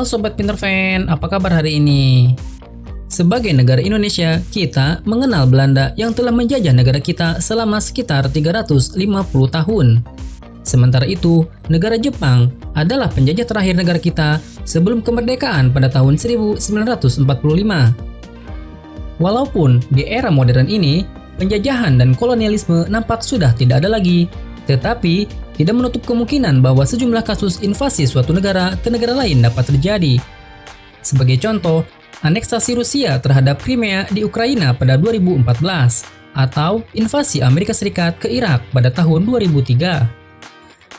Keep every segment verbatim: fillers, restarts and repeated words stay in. Halo Sobat Pinterfan, apa kabar hari ini? Sebagai negara Indonesia, kita mengenal Belanda yang telah menjajah negara kita selama sekitar tiga ratus lima puluh tahun. Sementara itu, negara Jepang adalah penjajah terakhir negara kita sebelum kemerdekaan pada tahun seribu sembilan ratus empat puluh lima. Walaupun di era modern ini, penjajahan dan kolonialisme nampak sudah tidak ada lagi, tetapi tidak menutup kemungkinan bahwa sejumlah kasus invasi suatu negara ke negara lain dapat terjadi. Sebagai contoh, aneksasi Rusia terhadap Crimea di Ukraina pada dua ribu empat belas, atau invasi Amerika Serikat ke Irak pada tahun dua ribu tiga.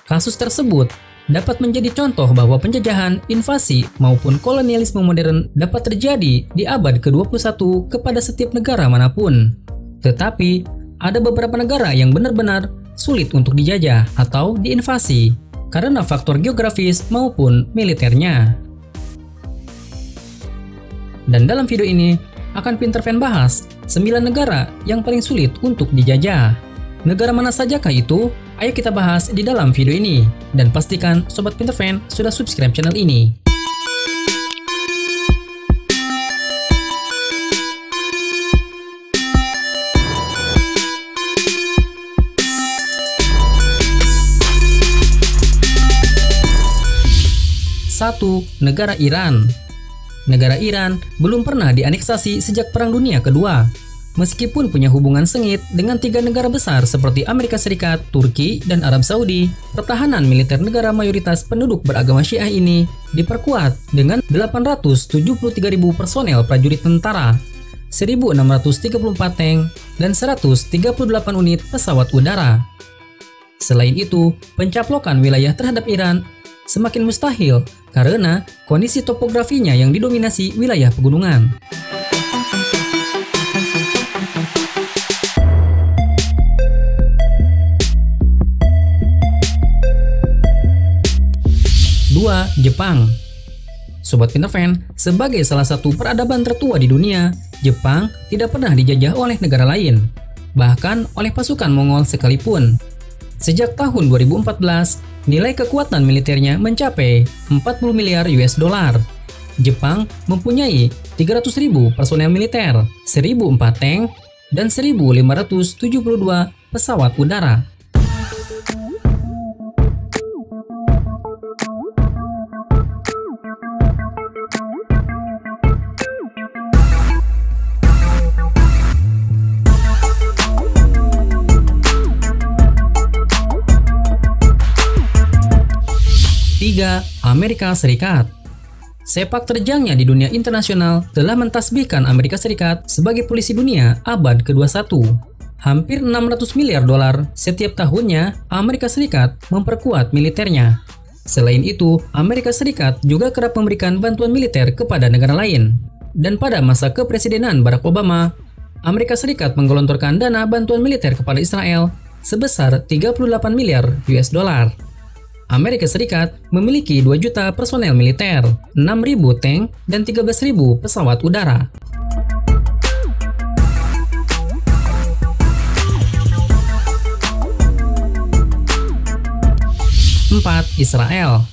Kasus tersebut dapat menjadi contoh bahwa penjajahan, invasi, maupun kolonialisme modern dapat terjadi di abad ke dua puluh satu kepada setiap negara manapun. Tetapi, ada beberapa negara yang benar-benar sulit untuk dijajah atau diinvasi karena faktor geografis maupun militernya. Dan dalam video ini akan Pinterfan bahas sembilan negara yang paling sulit untuk dijajah. Negara mana sajakah itu? Ayo kita bahas di dalam video ini, dan pastikan Sobat Pinterfan sudah subscribe channel ini. satu. Negara Iran. Negara Iran belum pernah dianeksasi sejak Perang Dunia Kedua. Meskipun punya hubungan sengit dengan tiga negara besar seperti Amerika Serikat, Turki, dan Arab Saudi, pertahanan militer negara mayoritas penduduk beragama Syiah ini diperkuat dengan delapan ratus tujuh puluh tiga ribu personel prajurit tentara, seribu enam ratus tiga puluh empat tank, dan seratus tiga puluh delapan unit pesawat udara. Selain itu, pencaplokan wilayah terhadap Iran semakin mustahil karena kondisi topografinya yang didominasi wilayah pegunungan. dua. Jepang. Sobat Pinterfan, sebagai salah satu peradaban tertua di dunia, Jepang tidak pernah dijajah oleh negara lain, bahkan oleh pasukan Mongol sekalipun. Sejak tahun dua ribu empat belas, nilai kekuatan militernya mencapai empat puluh miliar U S dollar. Jepang mempunyai tiga ratus ribu personel militer, seribu empat tank, dan seribu lima ratus tujuh puluh dua pesawat udara. tiga. Amerika Serikat. Sepak terjangnya di dunia internasional telah mentasbihkan Amerika Serikat sebagai polisi dunia abad ke dua puluh satu. Hampir enam ratus miliar dolar setiap tahunnya Amerika Serikat memperkuat militernya. Selain itu, Amerika Serikat juga kerap memberikan bantuan militer kepada negara lain. Dan pada masa kepresidenan Barack Obama, Amerika Serikat menggelontorkan dana bantuan militer kepada Israel sebesar tiga puluh delapan miliar U S dollar. Amerika Serikat memiliki dua juta personel militer, enam ribu tank, dan tiga belas ribu pesawat udara. empat. Israel.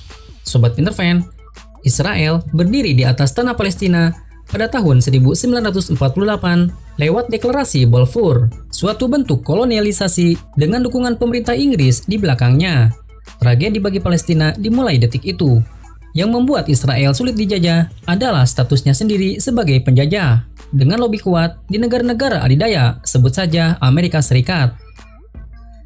Sobat Pinterfan, Israel berdiri di atas tanah Palestina pada tahun seribu sembilan ratus empat puluh delapan lewat deklarasi Balfour, suatu bentuk kolonialisasi dengan dukungan pemerintah Inggris di belakangnya. Tragedi bagi Palestina dimulai detik itu. Yang membuat Israel sulit dijajah adalah statusnya sendiri sebagai penjajah dengan lobi kuat di negara-negara adidaya, sebut saja Amerika Serikat.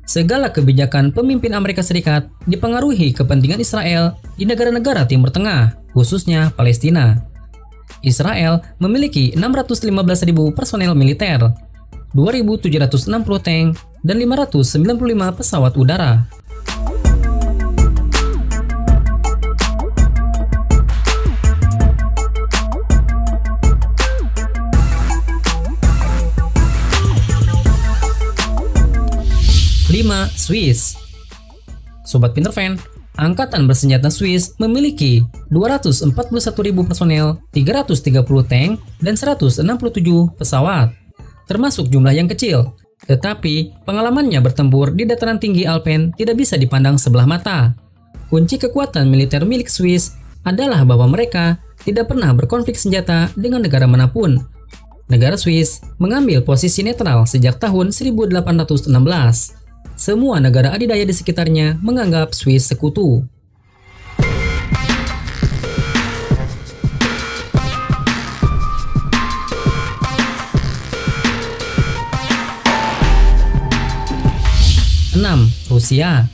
Segala kebijakan pemimpin Amerika Serikat dipengaruhi kepentingan Israel di negara-negara Timur Tengah, khususnya Palestina. Israel memiliki enam ratus lima belas ribu personel militer, dua ribu tujuh ratus enam puluh tank, dan lima ratus sembilan puluh lima pesawat udara. lima. Swiss. Sobat Pinterfan, angkatan bersenjata Swiss memiliki dua ratus empat puluh satu ribu personel, tiga ratus tiga puluh tank, dan seratus enam puluh tujuh pesawat. Termasuk jumlah yang kecil, tetapi pengalamannya bertempur di dataran tinggi Alpen tidak bisa dipandang sebelah mata. Kunci kekuatan militer milik Swiss adalah bahwa mereka tidak pernah berkonflik senjata dengan negara manapun. Negara Swiss mengambil posisi netral sejak tahun seribu delapan ratus enam belas. Semua negara adidaya di sekitarnya menganggap Swiss sekutu. enam. Rusia.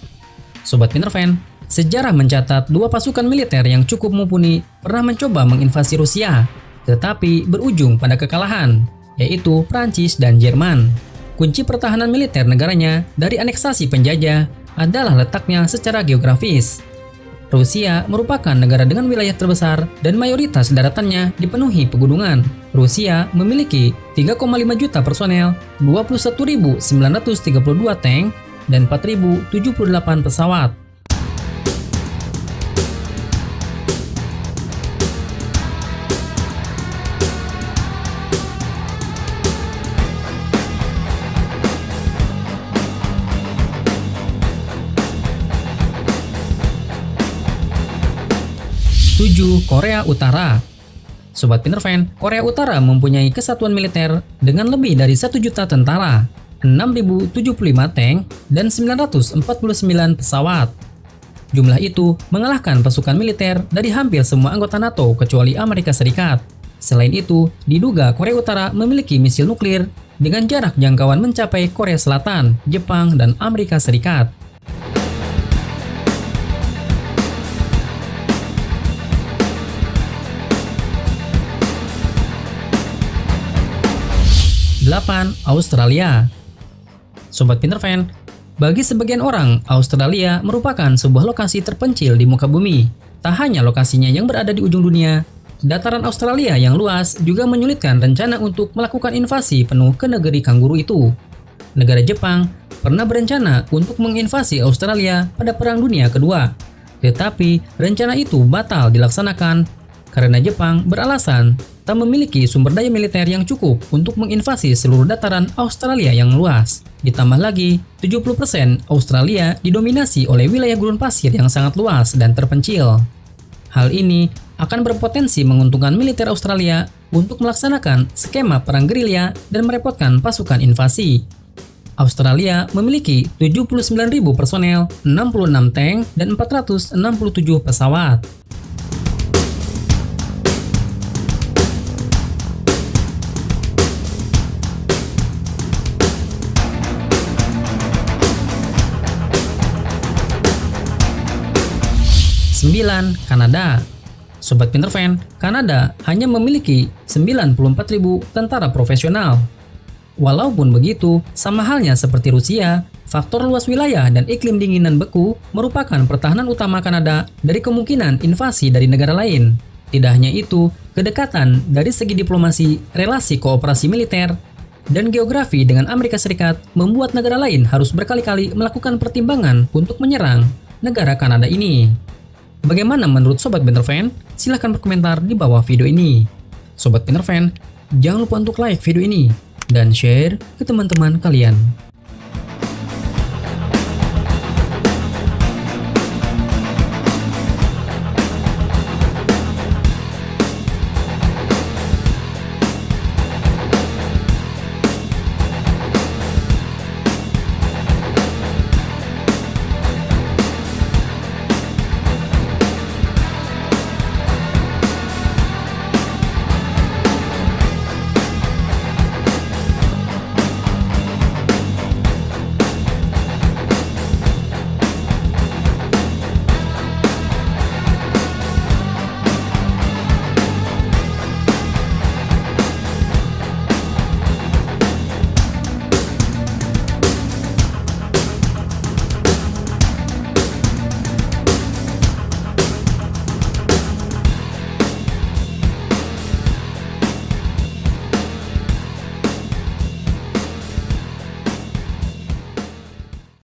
Sobat Pinterfan, sejarah mencatat dua pasukan militer yang cukup mumpuni pernah mencoba menginvasi Rusia, tetapi berujung pada kekalahan, yaitu Prancis dan Jerman. Kunci pertahanan militer negaranya dari aneksasi penjajah adalah letaknya secara geografis. Rusia merupakan negara dengan wilayah terbesar dan mayoritas daratannya dipenuhi pegunungan. Rusia memiliki tiga koma lima juta personel, dua puluh satu ribu sembilan ratus tiga puluh dua tank, dan empat ribu tujuh puluh delapan pesawat. tujuh. Korea Utara. Sobat Pinterfan, Korea Utara mempunyai kesatuan militer dengan lebih dari satu juta tentara, enam ribu tujuh puluh lima tank, dan sembilan ratus empat puluh sembilan pesawat. Jumlah itu mengalahkan pasukan militer dari hampir semua anggota NATO kecuali Amerika Serikat. Selain itu, diduga Korea Utara memiliki misil nuklir dengan jarak jangkauan mencapai Korea Selatan, Jepang, dan Amerika Serikat. delapan. Australia. Sobat Pinterfan, bagi sebagian orang, Australia merupakan sebuah lokasi terpencil di muka bumi. Tak hanya lokasinya yang berada di ujung dunia, dataran Australia yang luas juga menyulitkan rencana untuk melakukan invasi penuh ke negeri kanguru itu. Negara Jepang pernah berencana untuk menginvasi Australia pada Perang Dunia Kedua, tetapi rencana itu batal dilaksanakan karena Jepang beralasan tak memiliki sumber daya militer yang cukup untuk menginvasi seluruh dataran Australia yang luas. Ditambah lagi, tujuh puluh persen Australia didominasi oleh wilayah gurun pasir yang sangat luas dan terpencil. Hal ini akan berpotensi menguntungkan militer Australia untuk melaksanakan skema perang gerilya dan merepotkan pasukan invasi. Australia memiliki tujuh puluh sembilan ribu personel, enam puluh enam tank, dan empat ratus enam puluh tujuh pesawat. sembilan. Kanada. Sobat Pinterfan, Kanada hanya memiliki sembilan puluh empat ribu tentara profesional. Walaupun begitu, sama halnya seperti Rusia, faktor luas wilayah dan iklim dingin dan beku merupakan pertahanan utama Kanada dari kemungkinan invasi dari negara lain. Tidak hanya itu, kedekatan dari segi diplomasi, relasi kooperasi militer, dan geografi dengan Amerika Serikat membuat negara lain harus berkali-kali melakukan pertimbangan untuk menyerang negara Kanada ini. Bagaimana menurut Sobat Pinterfan? Silahkan berkomentar di bawah video ini. Sobat Pinterfan, jangan lupa untuk like video ini dan share ke teman-teman kalian.